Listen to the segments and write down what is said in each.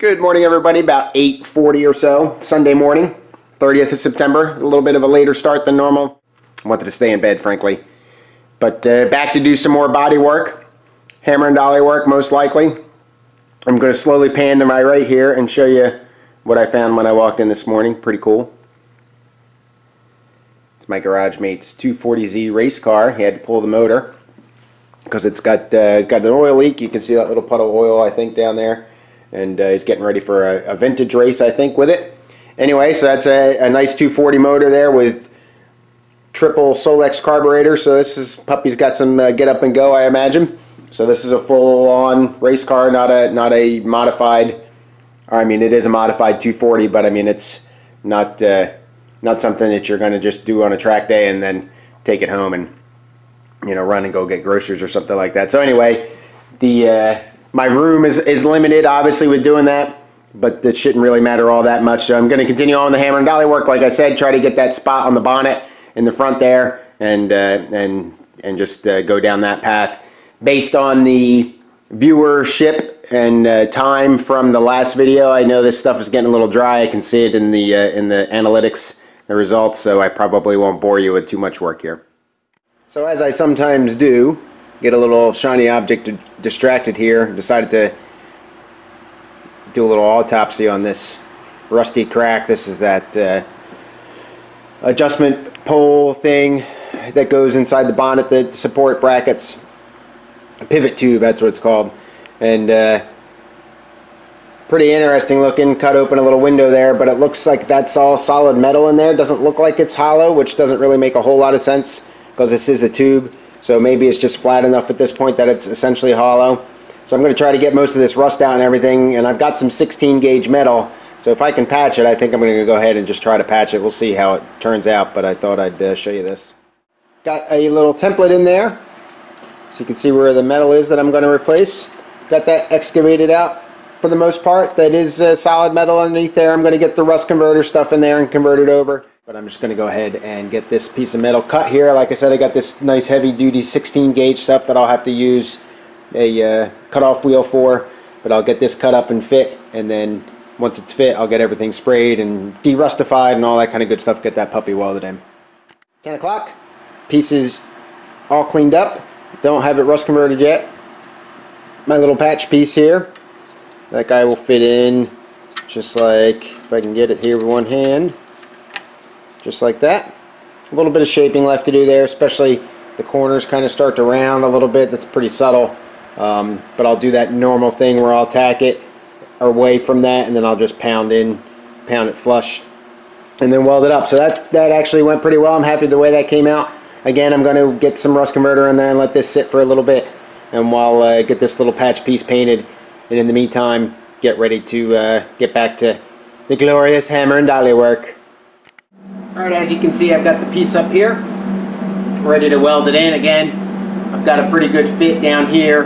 Good morning, everybody. About 8:40 or so, Sunday morning, 30th of September. A little bit of a later start than normal. I wanted to stay in bed, frankly. But back to do some more body work, hammer and dolly work, most likely. I'm going to slowly pan to my right here and show you what I found when I walked in this morning. Pretty cool. It's my garage mate's 240Z race car. He had to pull the motor because it's got an oil leak. You can see that little puddle of oil, I think, down there. And he's getting ready for a vintage race, I think, with it. Anyway, so that's a nice 240 motor there with triple Solex carburetor. So this is, puppy's got some get up and go, I imagine. So this is a full-on race car, not a modified. I mean, it is a modified 240, but I mean, it's not something that you're going to just do on a track day and then take it home and, you know, run and go get groceries or something like that. So anyway, the my room is limited, obviously, with doing that, but it shouldn't really matter all that much. So I'm going to continue on the hammer and dolly work, like I said, try to get that spot on the bonnet in the front there, and just go down that path. Based on the viewership and time from the last video, I know this stuff is getting a little dry. I can see it in the analytics, the results. So I probably won't bore you with too much work here. So as I sometimes do, get a little shiny object distracted here. Decided to do a little autopsy on this rusty crack. This is that adjustment pole thing that goes inside the bonnet, the support brackets, pivot tube, that's what it's called. And pretty interesting looking. Cut open a little window there, but it looks like that's all solid metal in there. It doesn't look like it's hollow, which doesn't really make a whole lot of sense because this is a tube. So maybe it's just flat enough at this point that it's essentially hollow. So I'm going to try to get most of this rust out and everything. And I've got some 16 gauge metal. So if I can patch it, I think I'm going to go ahead and just try to patch it. We'll see how it turns out, but I thought I'd show you this. Got a little template in there, so you can see where the metal is that I'm going to replace. Got that excavated out for the most part. That is solid metal underneath there. I'm going to get the rust converter stuff in there and convert it over. But I'm just going to go ahead and get this piece of metal cut here. Like I said, I got this nice heavy duty 16 gauge stuff that I'll have to use a cutoff wheel for. But I'll get this cut up and fit, and then once it's fit, I'll get everything sprayed and derustified and all that kind of good stuff. Get that puppy welded in. 10 o'clock, pieces all cleaned up. Don't have it rust converted yet. My little patch piece here, that guy will fit in just like, if I can get it here with one hand. Just like that. A little bit of shaping left to do there, especially the corners kind of start to round a little bit. That's pretty subtle, but I'll do that normal thing where I'll tack it away from that, and then I'll just pound it flush, and then weld it up. So that actually went pretty well. I'm happy the way that came out. Again, I'm going to get some rust converter in there and let this sit for a little bit, and while I get this little patch piece painted, and in the meantime, get ready to get back to the glorious hammer and dolly work. Alright, as you can see, I've got the piece up here, ready to weld it in again. I've got a pretty good fit down here,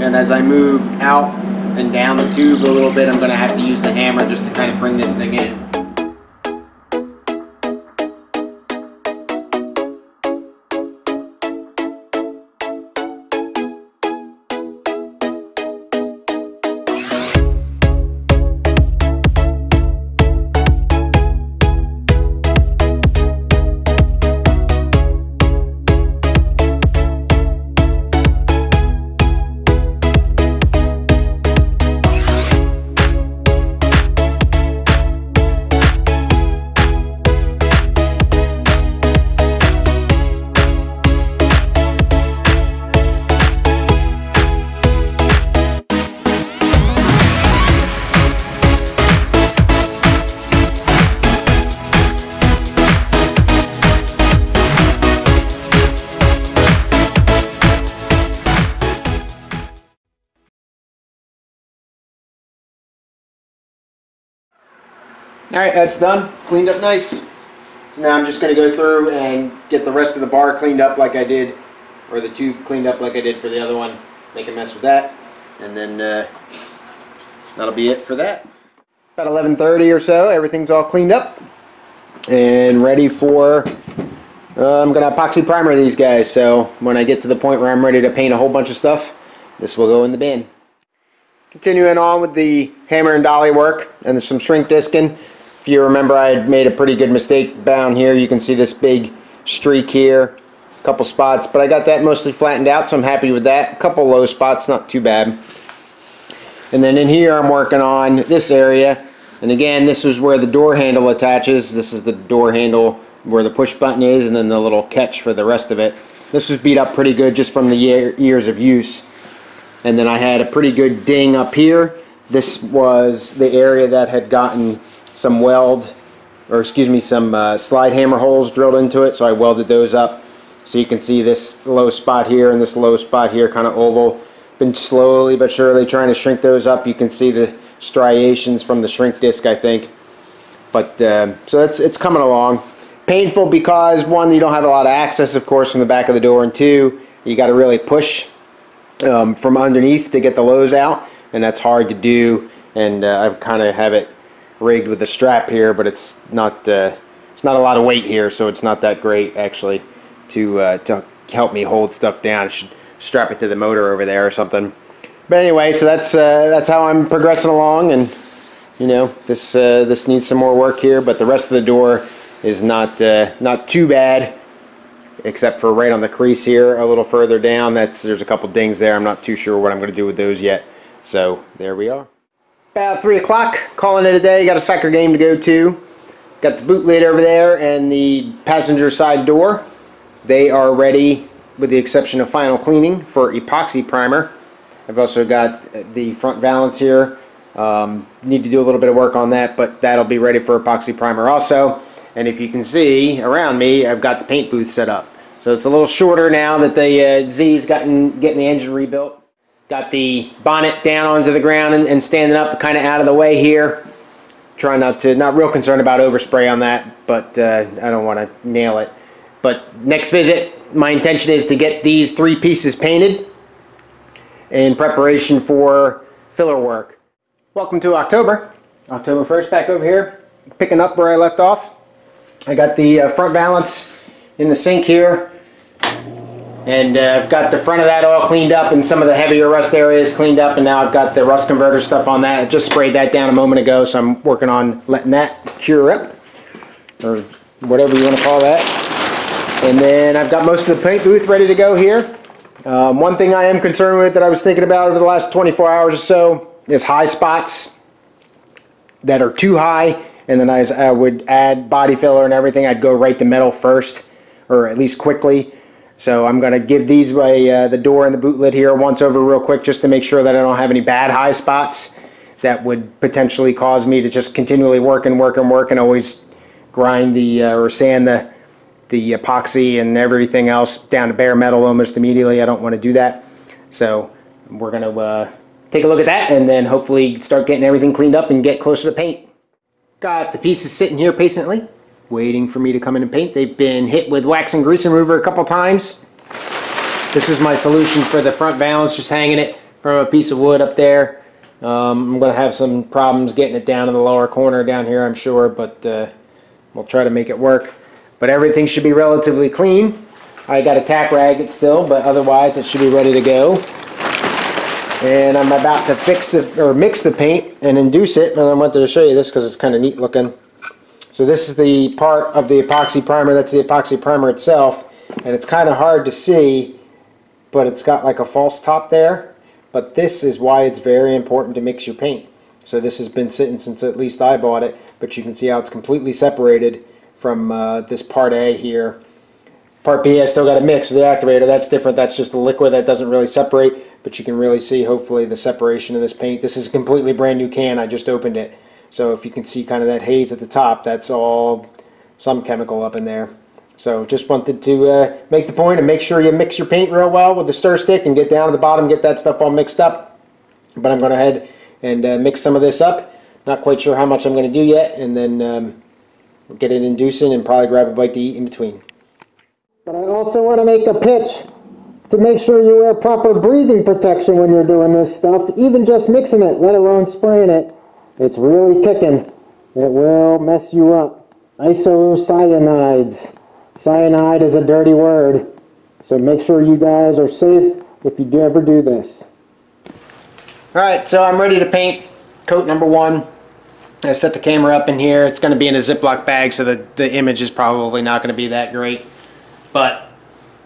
and as I move out and down the tube a little bit, I'm going to have to use the hammer just to kind of bring this thing in. Alright, that's done. Cleaned up nice. So now I'm just going to go through and get the rest of the bar cleaned up like I did, or the tube cleaned up like I did for the other one. Make a mess with that. And then that'll be it for that. About 11:30 or so, everything's all cleaned up and ready for, I'm going to epoxy primer these guys, so when I get to the point where I'm ready to paint a whole bunch of stuff, this will go in the bin. Continuing on with the hammer and dolly work and some shrink discing. If you remember, I had made a pretty good mistake down here. You can see this big streak here, a couple spots, but I got that mostly flattened out, so I'm happy with that. A couple low spots, not too bad. And then in here I'm working on this area, and again this is where the door handle attaches. This is the door handle where the push button is, and then the little catch for the rest of it. This was beat up pretty good just from the years of use. And then I had a pretty good ding up here. This was the area that had gotten some slide hammer holes drilled into it, so I welded those up. So you can see this low spot here and this low spot here, kind of oval. Been slowly but surely trying to shrink those up. You can see the striations from the shrink disc, I think. But so it's coming along. Painful because one, you don't have a lot of access, of course, from the back of the door, and two, you got to really push from underneath to get the lows out, and that's hard to do. And I kind of have it rigged with a strap here, but it's not a lot of weight here, so it's not that great actually to help me hold stuff down. I should strap it to the motor over there or something. But anyway, so that's how I'm progressing along, and you know, this needs some more work here, but the rest of the door is not too bad, except for right on the crease here a little further down. There's a couple dings there. I'm not too sure what I'm going to do with those yet. So there we are. About 3 o'clock, calling it a day. Got a soccer game to go to. Got the boot lid over there and the passenger side door. They are ready, with the exception of final cleaning, for epoxy primer. I've also got the front valance here. Need to do a little bit of work on that, but that'll be ready for epoxy primer also. And if you can see around me, I've got the paint booth set up. So it's a little shorter now that the Z's getting the engine rebuilt. Got the bonnet down onto the ground and standing up kind of out of the way here. Trying not real concerned about overspray on that, but I don't want to nail it. But next visit, my intention is to get these three pieces painted in preparation for filler work. Welcome to October. October 1st back over here, picking up where I left off. I got the front valance in the sink here, and I've got the front of that all cleaned up and some of the heavier rust areas cleaned up, and now I've got the rust converter stuff on that. I just sprayed that down a moment ago, so I'm working on letting that cure up, or whatever you want to call that. And then I've got most of the paint booth ready to go here. One thing I am concerned with that I was thinking about over the last 24 hours or so is high spots that are too high. And then as I would add body filler and everything, I'd go right to metal first, or at least quickly. So I'm going to give these the door and the boot lid here once over real quick, just to make sure that I don't have any bad high spots that would potentially cause me to just continually work and work and work and always grind or sand the epoxy and everything else down to bare metal almost immediately. I don't want to do that. So we're going to take a look at that and then hopefully start getting everything cleaned up and get closer to paint. Got the pieces sitting here patiently, waiting for me to come in and paint. They've been hit with wax and grease remover a couple times. This was my solution for the front valance, just hanging it from a piece of wood up there. I'm going to have some problems getting it down in the lower corner down here, I'm sure, but we'll try to make it work. But everything should be relatively clean. I got to tack rag it still, but otherwise it should be ready to go. And I'm about to mix the paint and induce it, and I wanted to show you this because it's kind of neat looking. So this is the part of the epoxy primer. That's the epoxy primer itself, and it's kind of hard to see, but it's got like a false top there. But this is why it's very important to mix your paint. So this has been sitting since at least I bought it, but you can see how it's completely separated from this part A here. Part B, I still got to mix with the activator. That's different. That's just the liquid that doesn't really separate, but you can really see, hopefully, the separation of this paint. This is a completely brand new can. I just opened it. So if you can see kind of that haze at the top, that's all some chemical up in there. So just wanted to make the point and make sure you mix your paint real well with the stir stick and get down to the bottom, get that stuff all mixed up. But I'm going to head and mix some of this up. Not quite sure how much I'm going to do yet, and then get it inducing and probably grab a bite to eat in between. But I also want to make a pitch to make sure you wear proper breathing protection when you're doing this stuff, even just mixing it, let alone spraying it. It's really kicking. It will mess you up. Isocyanides. Cyanide is a dirty word. So make sure you guys are safe if you do ever do this. Alright, so I'm ready to paint coat number one. I've set the camera up in here. It's going to be in a Ziploc bag, so the image is probably not going to be that great. But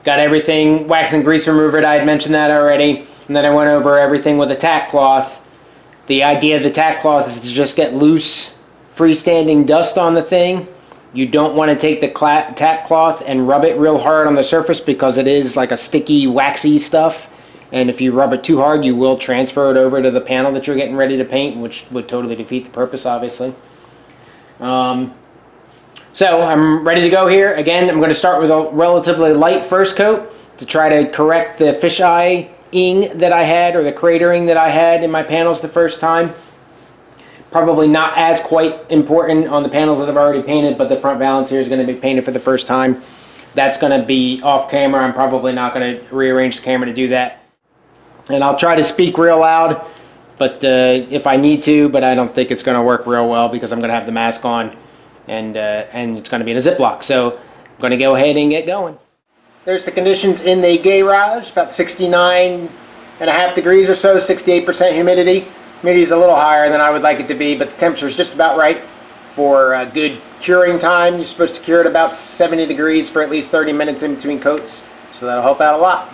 got everything wax and grease remover. I had mentioned that already. And then I went over everything with a tack cloth. The idea of the tack cloth is to just get loose, freestanding dust on the thing. You don't want to take the tack cloth and rub it real hard on the surface, because it is like a sticky, waxy stuff. And if you rub it too hard, you will transfer it over to the panel that you're getting ready to paint, which would totally defeat the purpose, obviously. So I'm ready to go here. Again, I'm going to start with a relatively light first coat to try to correct the fisheye-ing that I had, or the cratering that I had in my panels the first time. Probably not as quite important on the panels that I've already painted, but the front valance here is going to be painted for the first time. That's going to be off camera. I'm probably not going to rearrange the camera to do that. And I'll try to speak real loud, but if I need to, but I don't think it's going to work real well because I'm going to have the mask on, and it's going to be in a Ziploc. So I'm going to go ahead and get going. There's the conditions in the garage, about 69.5 degrees or so, 68% humidity. Humidity is a little higher than I would like it to be, but the temperature is just about right for a good curing time. You're supposed to cure it about 70 degrees for at least 30 minutes in between coats, so that'll help out a lot.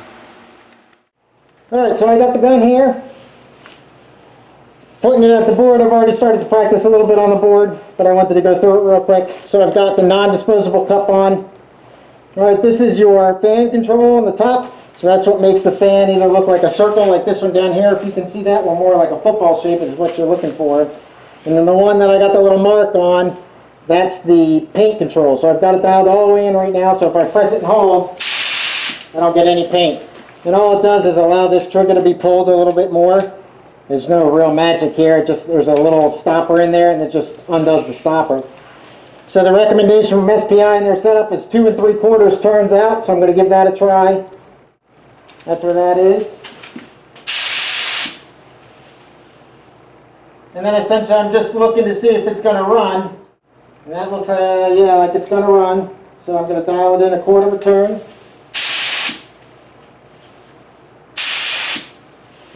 Alright, so I got the gun here, pointing it at the board. I've already started to practice a little bit on the board, but I wanted to go through it real quick. So I've got the non-disposable cup on. Alright, this is your fan control on the top, so that's what makes the fan either look like a circle, like this one down here, if you can see that one, more like a football shape is what you're looking for. And then the one that I got the little mark on, that's the paint control. So I've got it dialed all the way in right now, so if I press it and hold, I don't get any paint. And all it does is allow this trigger to be pulled a little bit more. There's no real magic here, it just, there's a little stopper in there and it just undoes the stopper. So the recommendation from SPI in their setup is 2 3/4 turns out, so I'm going to give that a try. That's where that is. And then essentially I'm just looking to see if it's going to run. And that looks yeah, like it's going to run. So I'm going to dial it in 1/4 turn.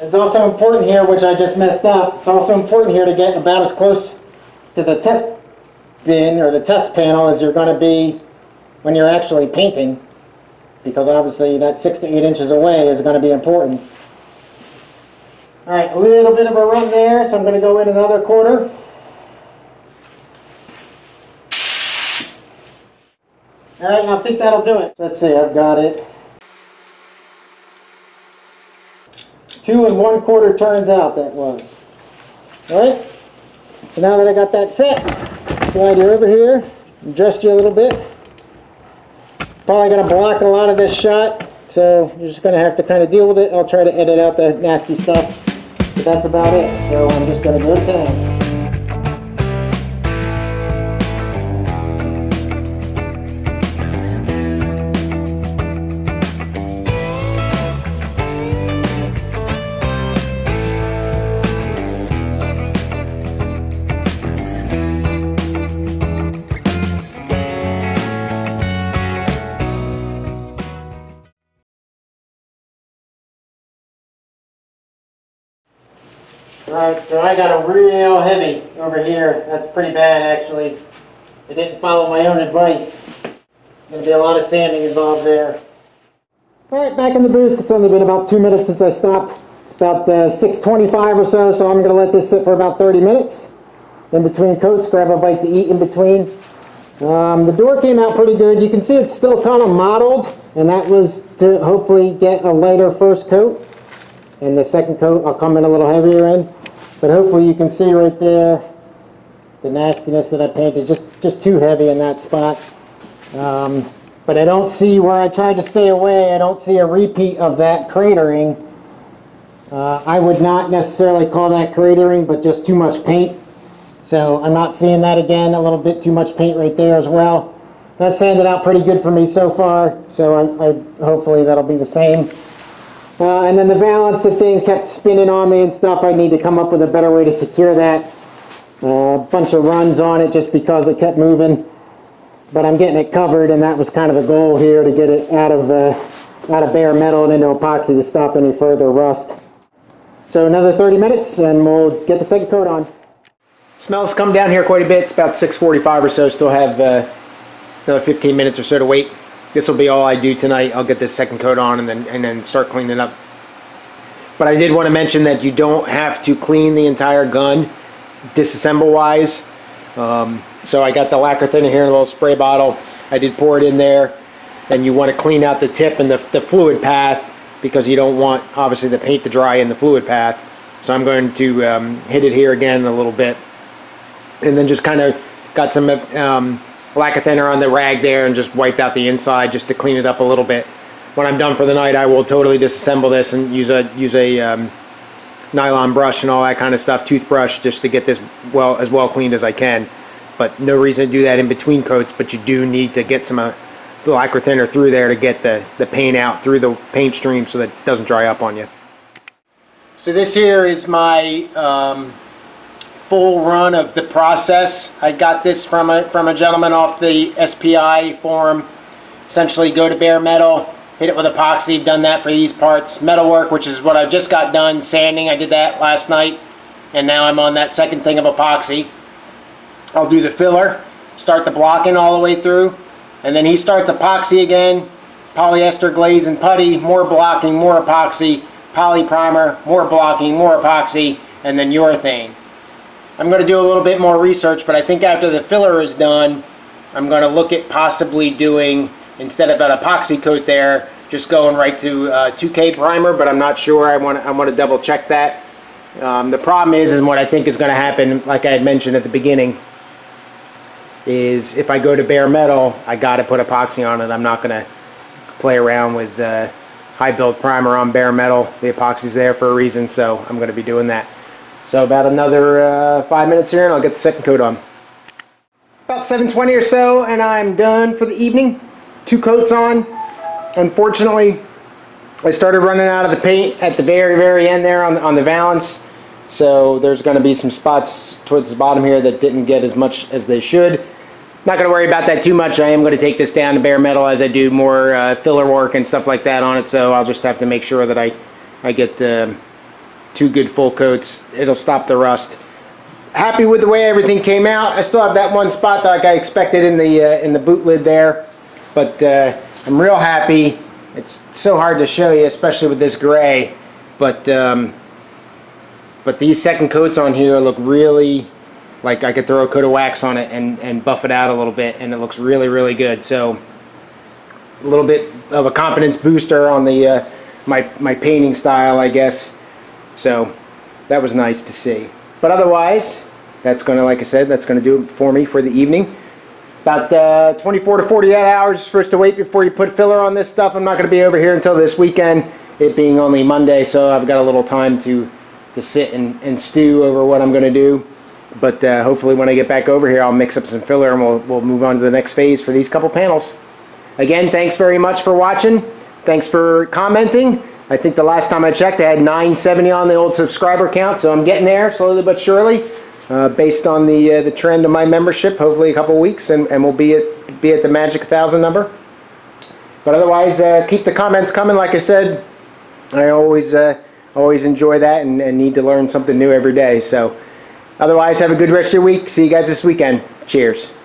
It's also important here, which I just messed up, it's also important here to get about as close to the test bin or the test panel as you're going to be when you're actually painting, because obviously that 6 to 8 inches away is going to be important. Alright, a little bit of a run there, so I'm going to go in another 1/4. Alright, and I think that'll do it. Let's see, I've got it. 2 1/4 turns out that was. Alright, so now that I got that set, slide you over here, adjust you a little bit. Probably going to block a lot of this shot, so you're just going to have to kind of deal with it. I'll try to edit out the nasty stuff, but that's about it. So I'm just going to go to town. Alright, so I got a real heavy over here. That's pretty bad, actually. I didn't follow my own advice. Going to be a lot of sanding involved there. Alright, back in the booth. It's only been about 2 minutes since I stopped. It's about 6:25 or so, so I'm going to let this sit for about 30 minutes. In between coats, grab a bite to eat in between. The door came out pretty good. You can see it's still kind of mottled, and that was to hopefully get a lighter first coat. And the second coat, I'll come in a little heavier in. But hopefully you can see right there the nastiness that I painted, just too heavy in that spot. But I don't see where I tried to stay away, I don't see a repeat of that cratering. I would not necessarily call that cratering, but just too much paint. So I'm not seeing that again, a little bit too much paint right there as well. That sanded out pretty good for me so far, so I hopefully that'll be the same. And then the valance, the thing kept spinning on me and stuff. I need to come up with a better way to secure that. a bunch of runs on it just because it kept moving, but I'm getting it covered, and that was kind of the goal here, to get it out of bare metal and into epoxy to stop any further rust. So another 30 minutes and we'll get the second coat on. Smells come down here quite a bit. It's about 6:45 or so. Still have another 15 minutes or so to wait. This will be all I do tonight. I'll get this second coat on and then start cleaning up. But I did want to mention that you don't have to clean the entire gun disassemble wise. So I got the lacquer thinner here in a little spray bottle. I did pour it in there, and you want to clean out the tip and the fluid path, because you don't want obviously the paint to dry in the fluid path. So I'm going to hit it here again a little bit, and then just kind of got some lacquer thinner on the rag there and just wiped out the inside just to clean it up a little bit. When I'm done for the night, I will totally disassemble this and use a nylon brush and all that kind of stuff, toothbrush, just to get this as well cleaned as I can. But no reason to do that in between coats, but you do need to get some the lacquer thinner through there to get the paint out through the paint stream so that it doesn't dry up on you. So this here is my full run of the process. I got this from a gentleman off the SPI forum. Essentially go to bare metal, hit it with epoxy. I've done that for these parts. Metal work, which is what I've just got done, sanding, I did that last night, and now I'm on that second thing of epoxy. I'll do the filler, start the blocking all the way through, and then he starts epoxy again, polyester glaze and putty, more blocking, more epoxy, poly primer, more blocking, more epoxy, and then urethane. I'm going to do a little bit more research, but I think after the filler is done, I'm going to look at possibly doing, instead of an epoxy coat there, just going right to 2K primer, but I'm not sure. I want to double check that. The problem is what I think is going to happen, like I had mentioned at the beginning, is if I go to bare metal, I got to put epoxy on it. I'm not going to play around with high build primer on bare metal. The epoxy's there for a reason, so I'm going to be doing that. So about another 5 minutes here and I'll get the second coat on. About 7:20 or so, and I'm done for the evening. Two coats on. Unfortunately, I started running out of the paint at the very end there on the valance. So there's going to be some spots towards the bottom here that didn't get as much as they should. Not going to worry about that too much. I am going to take this down to bare metal as I do more filler work and stuff like that on it, so I'll just have to make sure that I get two good full coats. It'll stop the rust. Happy with the way everything came out. I still have that one spot that I expected in the boot lid there, but I'm real happy. It's so hard to show you, especially with this gray, but these second coats on here look really like I could throw a coat of wax on it and buff it out a little bit, and it looks really good. So a little bit of a confidence booster on the my painting style, I guess. So that was nice to see. But otherwise, that's going to, like I said, that's going to do it for me for the evening. About 24 to 48 hours for us to wait before you put filler on this stuff. I'm not going to be over here until this weekend, it being only Monday, so I've got a little time to sit and stew over what I'm going to do. But hopefully when I get back over here, I'll mix up some filler and we'll move on to the next phase for these couple panels. Again, thanks very much for watching. Thanks for commenting. I think the last time I checked, I had 970 on the old subscriber count, so I'm getting there slowly but surely, based on the trend of my membership. Hopefully a couple weeks, and we'll be at the magic 1,000 number. But otherwise, keep the comments coming. Like I said, I always enjoy that and need to learn something new every day. So otherwise, have a good rest of your week. See you guys this weekend. Cheers.